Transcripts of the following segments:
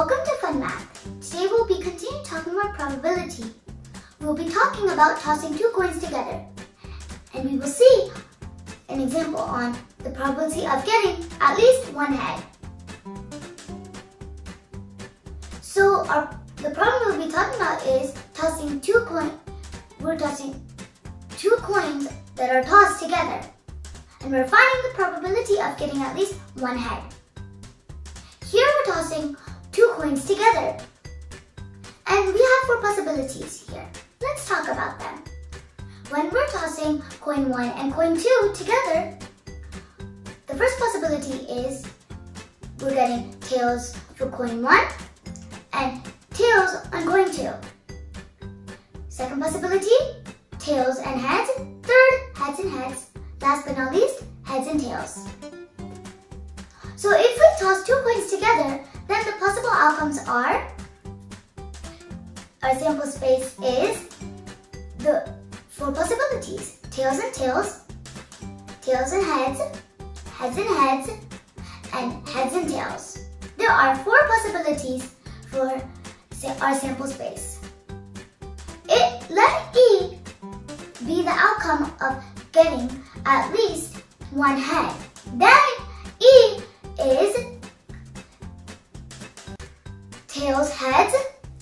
Welcome to Fun Math. Today we'll be continuing talking about probability. We'll be talking about tossing two coins together. And we will see an example on the probability of getting at least one head. So the problem we'll be talking about is tossing two coins. We're tossing two coins that are tossed together. And we're finding the probability of getting at least one head. Here we're tossing two coins together. And we have four possibilities here. Let's talk about them. When we're tossing coin 1 and coin 2 together, the first possibility is we're getting tails for coin 1 and tails on coin 2. Second possibility, tails and heads. Third, heads and heads. Last but not least, heads and tails. So if we toss two coins together, then the possible outcomes are, our sample space is the four possibilities, tails and tails, tails and heads, and heads and tails. There are four possibilities for our sample space. Let E be the outcome of getting at least one head. Then E is tails, heads,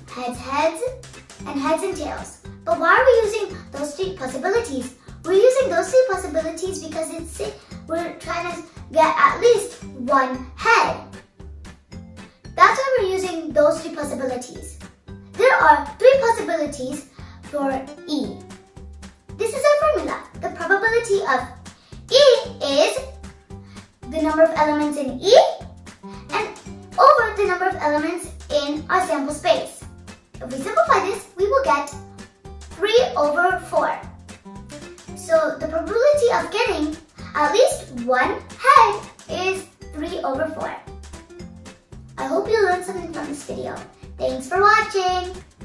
heads, heads, and heads and tails. But why are we using those three possibilities? We're using those three possibilities because we're trying to get at least one head. That's why we're using those three possibilities. There are three possibilities for E. This is our formula. The probability of E is the number of elements in E and over the number of elements in our sample space. If we simplify this, we will get 3 over 4. So the probability of getting at least one head is 3 over 4. I hope you learned something from this video. Thanks for watching!